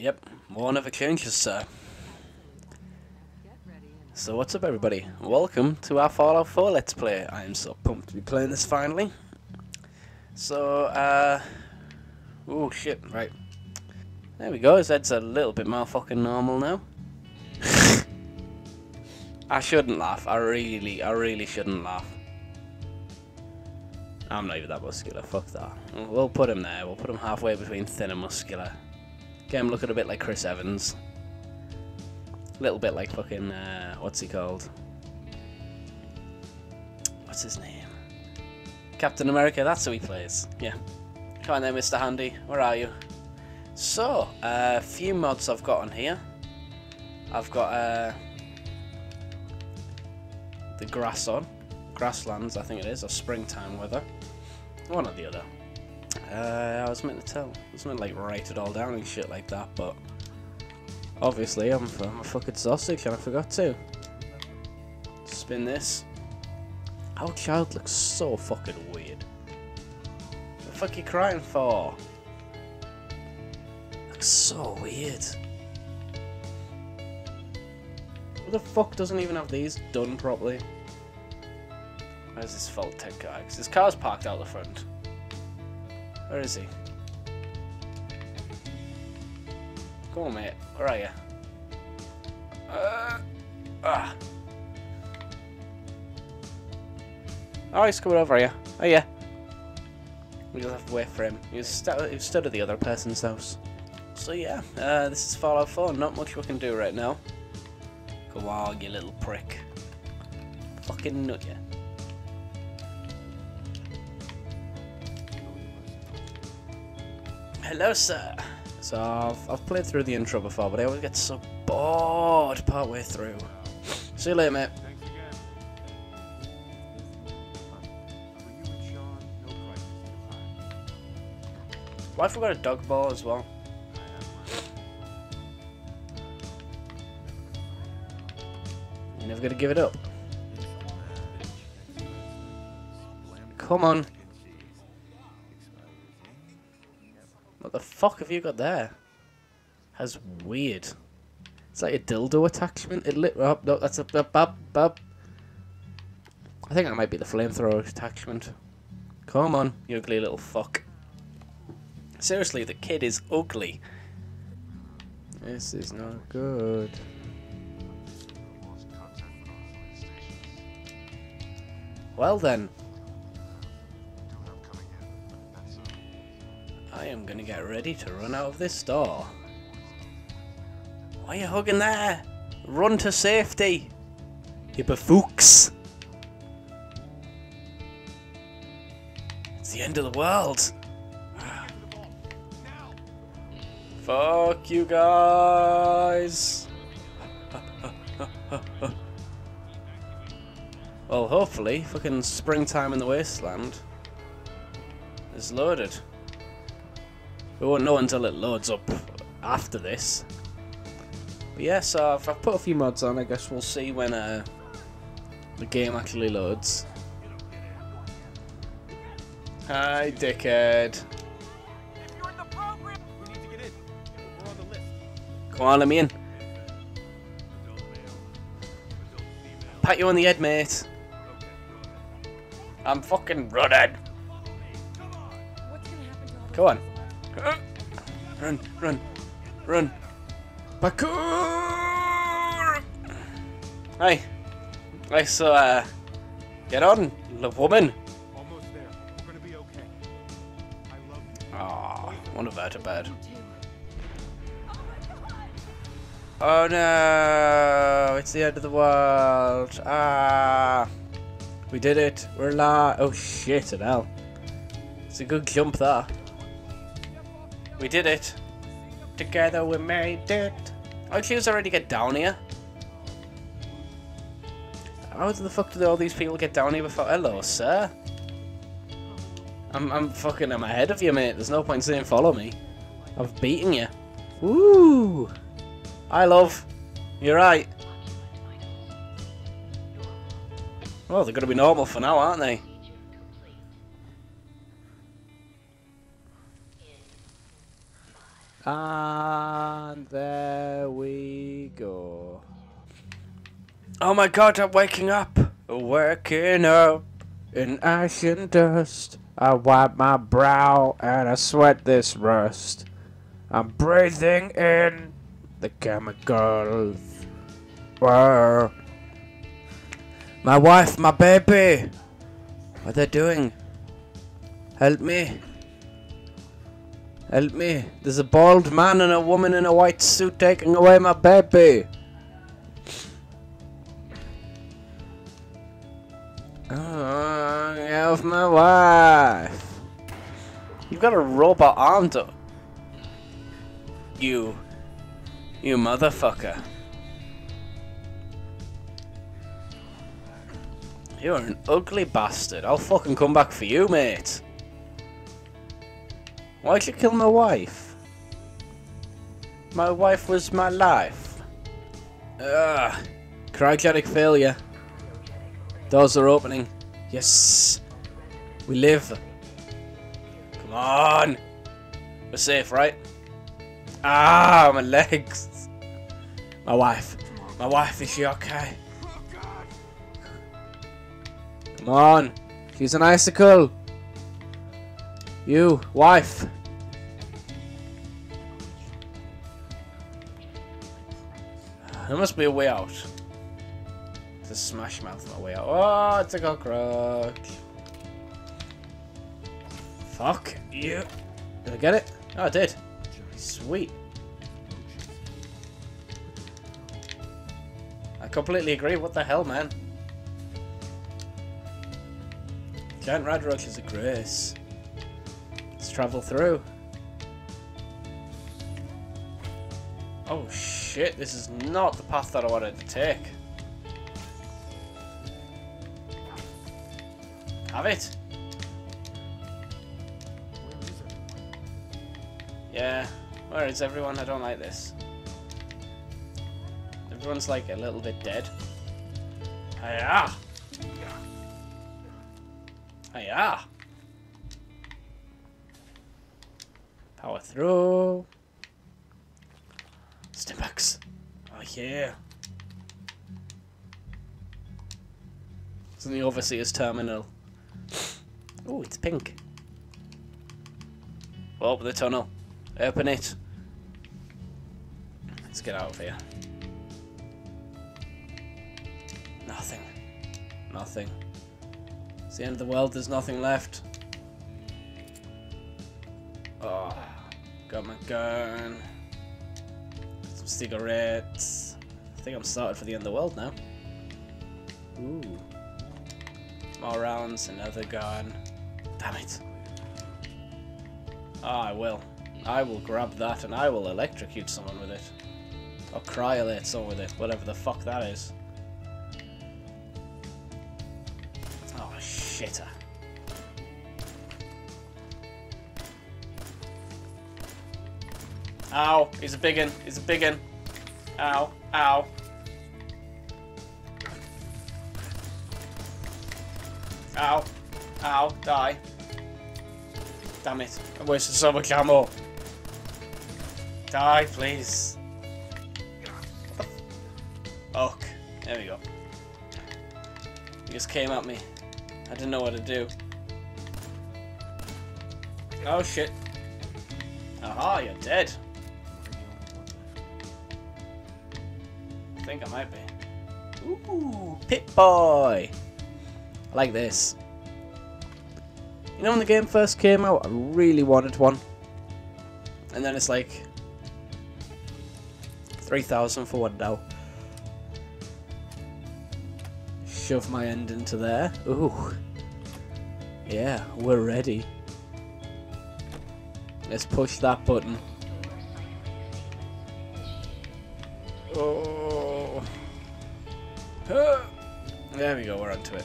Yep, more never changes, sir. So what's up, everybody? Welcome to our Fallout 4 Let's Play. I am so pumped to be playing this finally. So, oh shit, right. There we go, his head's a little bit more fucking normal now. I shouldn't laugh, I really shouldn't laugh. I'm not even that muscular, fuck that. We'll put him there, we'll put him halfway between thin and muscular. Get him looking a bit like Chris Evans. A little bit like fucking, what's he called? What's his name? Captain America, that's who he plays, yeah. Come on there, Mr Handy, where are you? So, a few mods I've got on here. I've got, the grass on. Grasslands, I think it is, or springtime weather. One or the other. I was meant to tell. I was meant to, like, write it all down and shit like that, but obviously I'm a fucking sausage and I forgot to. Spin this. Our child looks so fucking weird. What the fuck are you crying for? Looks so weird. What the fuck doesn't even have these done properly? Where's this fault tech guy? Because his car's parked out the front. Where is he? Come on, mate. Where are you? Oh, he's coming over here. Oh, yeah. We just have to wait for him. He was stood at the other person's house. So, yeah. This is Fallout 4. Not much we can do right now. Go on, you little prick. Fucking nut ya. Hello, sir. So I've played through the intro before, but I always get so bored partway through. See you later, mate. Thanks again. Well, I forgot a dog ball as well. You're never gonna give it up. Come on. What the fuck have you got there? That's weird. It's like a dildo attachment. It lit up. Oh, no, that's a bub. I think that might be the flamethrower attachment. Come on, you ugly little fuck. Seriously, the kid is ugly. This is not good. Well then. I am gonna get ready to run out of this door. Why are you hugging there? Run to safety, you bafooks. It's the end of the world. Fuck you guys. Well, hopefully, fucking springtime in the wasteland is loaded. We won't know until it loads up after this. But yeah, so if I put a few mods on, I guess we'll see when the game actually loads. Hi, dickhead. If you're in the program, we need to get in. We're on the list. Come on, let me in. Pat you on the head, mate. I'm fucking running. Go on. Run. Parkour! Hey. Hey, so, get on, love woman. Almost there. We're gonna be okay. I love you. Aw, oh, one of her to bed. Oh no, it's the end of the world. Ah. We did it. We're alive. Oh shit, and hell. It's a good jump there. We did it. Together we made it. I choose already get down here. How the fuck did all these people get down here before? Hello, sir. I'm fucking ahead of you, mate. There's no point saying follow me. I've beaten you. Woo! I love. You're right. Well, they're gonna be normal for now, aren't they? And there we go. Oh my god, I'm waking up! Waking up in ash and dust. I wipe my brow and I sweat this rust. I'm breathing in the chemicals. Wow. My wife, my baby! What are they doing? Help me. Help me. There's a bald man and a woman in a white suit taking away my baby. Oh, get off my wife. You've got a robot arm to... You motherfucker. You're an ugly bastard. I'll fucking come back for you, mate. Why'd you kill my wife? My wife was my life. Ugh. Cryogenic failure. Doors are opening. Yes. We live. Come on. We're safe, right? Ah, my legs. My wife. My wife, is she okay? Come on. She's an icicle. You, wife. There must be a way out. It's a smash mouth on the way out. Oh, it's a cockroach. Fuck you. Did I get it? Oh, I did. Sweet. I completely agree. What the hell, man? Giant rad roach is a grace. Let's travel through. Oh shit, this is not the path that I wanted to take. Have it. Yeah, where is everyone? I don't like this. Everyone's like a little bit dead. Hiya! Hiya! Power through. Stimpaks. Oh yeah. It's in the Overseer's terminal. Oh, it's pink. Well, the tunnel. Open it. Let's get out of here. Nothing. Nothing. It's the end of the world. There's nothing left. Oh. Got my gun. Some cigarettes. I think I'm started for the end of the world now. Ooh. More rounds, another gun. Damn it. Ah, I will. I will grab that and I will electrocute someone with it. Or cryolate someone with it, whatever the fuck that is. Oh, shitter. Ow, he's a biggin, he's a biggin. Ow, ow. Ow, ow, die. Damn it, I wasted so much ammo. Die, please. Fuck. There we go. He just came at me. I didn't know what to do. Oh shit. Aha, you're dead. I think I might be. Ooh, Pip-Boy. I like this. You know, when the game first came out, I really wanted one. And then it's like... 3,000 for one now. Shove my end into there. Ooh. Yeah, we're ready. Let's push that button. Oh. There we go, we're onto it.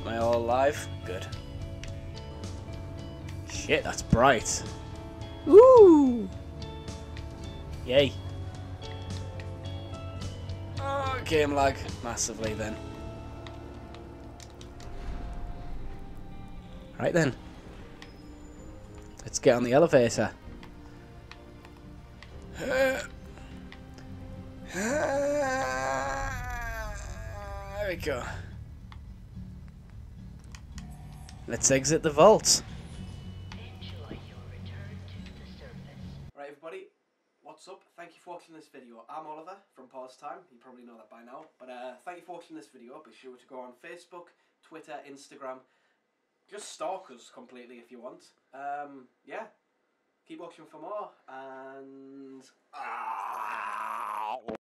Am I all alive? Good. Shit, that's bright. Woo! Yay. Oh, game lag massively then. Right then. Let's get on the elevator. There we go. Let's exit the vault. Enjoy your return to the surface. Right, everybody, what's up? Thank you for watching this video. I'm Oliver from PawsTime. You probably know that by now. But thank you for watching this video. Be sure to go on Facebook, Twitter, Instagram. Just stalk us completely if you want. Yeah. Keep watching for more, and...